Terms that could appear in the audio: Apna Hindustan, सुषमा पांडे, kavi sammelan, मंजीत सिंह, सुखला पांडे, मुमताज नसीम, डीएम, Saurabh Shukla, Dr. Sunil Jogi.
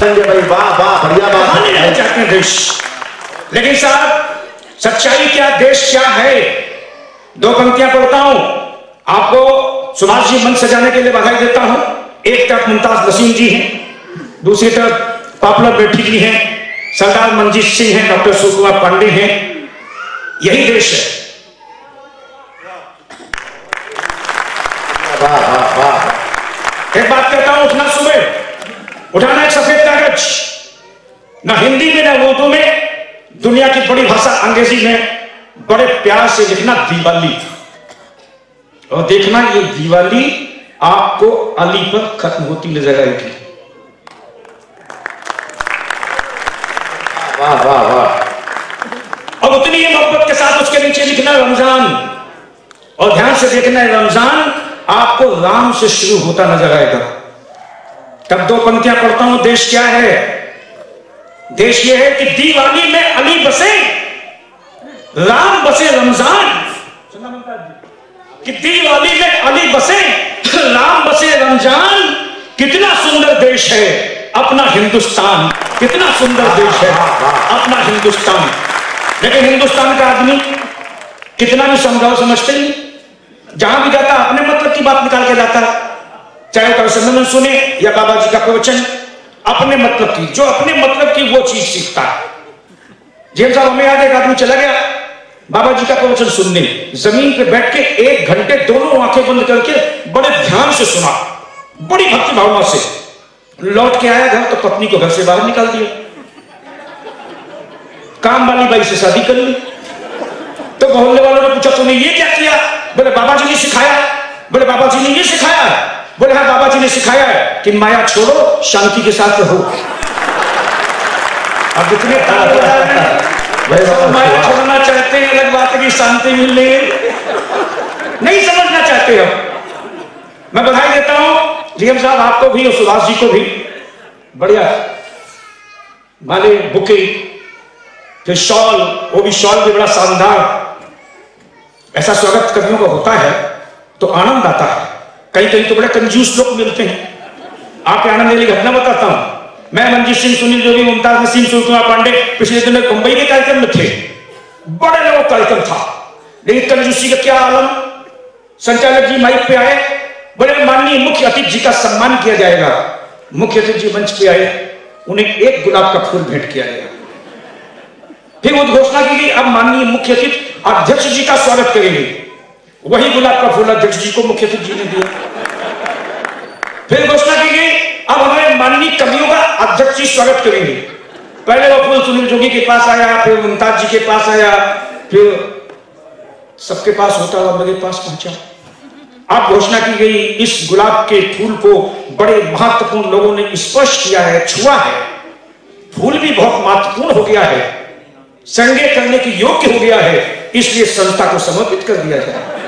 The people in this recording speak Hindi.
भाई वाह वाह बढ़िया बात चाहते हैं देश। लेकिन साहब सच्चाई क्या, देश क्या है, दो पंक्तियां पढ़ता हूं आपको। सुभाष जी मंच सजाने के लिए बधाई देता हूं। एक तरफ मुमताज नसीम जी हैं, दूसरी तरफ पापलर बेठी जी हैं, सरदार मंजीत सिंह हैं, डॉक्टर सुखला पांडे हैं। यही देश है। वाह वाह वाह। एक बात कहता हूं, उठना सुबह, उठाना एक सफेद कागज, ना हिंदी में ना उर्दू में, दुनिया की बड़ी भाषा अंग्रेजी में, बड़े प्यार से लिखना दिवाली। और देखना ये दिवाली आपको अली पर खत्म होती नजर आएगी। वाह वाह वाह। और उतनी ही मोहब्बत के साथ उसके नीचे लिखना रमजान। और ध्यान से देखना है, रमजान आपको राम से शुरू होता नजर आएगा। तब दो पंक्तियां पढ़ता हूं, देश क्या है। देश यह है कि दीवानी में अली बसे, राम बसे रमजान। कि दीवानी में अली बसे, राम बसे रमजान। कितना सुंदर देश है अपना हिंदुस्तान, कितना सुंदर देश है अपना हिंदुस्तान। लेकिन हिंदुस्तान का आदमी कितना भी समझाओ समझते नहीं, जहां भी जाता अपने मतलब की बात निकाल के जाता है। चाहे कविसंमेलन सुने या बाबा जी का प्रवचन, अपने मतलब की, जो अपने मतलब की वो चीज सीखता है। जेब साहब हमें याद है, एक आदमी चला गया बाबा जी का प्रवचन सुनने, जमीन पे बैठ के 1 घंटे दोनों आंखें बंद करके बड़े ध्यान से सुना, बड़ी भक्ति भावना से। लौट के आया घर तो पत्नी को घर से बाहर निकाल दिया, काम वाली बाई से शादी कर ली। तो मोहल्ले वालों ने पूछा तुमने ये क्या किया? बोले बाबा जी ने सिखाया। बोले बाबा जी ने ये सिखाया? बोले हाँ, बाबा जी ने सिखाया है कि माया छोड़ो, शांति के साथ रहो। अब कितने माया छोड़ना चाहते हैं, अलग बात है कि शांति मिलने नहीं समझना चाहते हो। मैं बधाई देता हूं डीएम साहब आपको भी और सुभाष जी को भी। बढ़िया माले बुके, फिर शॉल, वो भी शॉल भी बड़ा शानदार। ऐसा स्वागत कर्मियों का होता है तो आनंद आता है। कहीं कहीं तो बड़े कंजूस लोग मिलते हैं। आपके आनंद देने की घटना बताता हूं। मैं मंजीत सिंह, सुनील जोगी, मुमताज नसीम, सुषमा पांडे पिछले दिनों मुंबई के कार्यक्रम में थे। बड़े लोग कार्यक्रम था, लेकिन कंजूसी का क्या आलम। संचालक जी माइक पे आए, बड़े माननीय मुख्य अतिथि जी का सम्मान किया जाएगा। मुख्य अतिथि जी मंच पे आए, उन्हें 1 गुलाब का फूल भेंट किया गया। फिर वो घोषणा की गई, अब माननीय मुख्य अतिथि अध्यक्ष जी का स्वागत करेंगे। वही गुलाब का फूल अध्यक्ष जी को मुख्य अतिथि जी ने दिया। फिर घोषणा की गई, अब हमारे माननीय कवियों का अध्यक्ष जी स्वागत करेंगे। पहले वो फूल सुनील जोगी के पास आया, फिर मुमताज जी के पास आया, फिर सबके पास होता हुआ मेरे पास पहुंचा। अब घोषणा की गई, इस गुलाब के फूल को बड़े महत्वपूर्ण लोगों ने स्पर्श किया है, छुआ है। फूल भी बहुत महत्वपूर्ण हो गया है, संगे करने के योग्य हो गया है, इसलिए संस्था को समर्पित कर दिया जाए।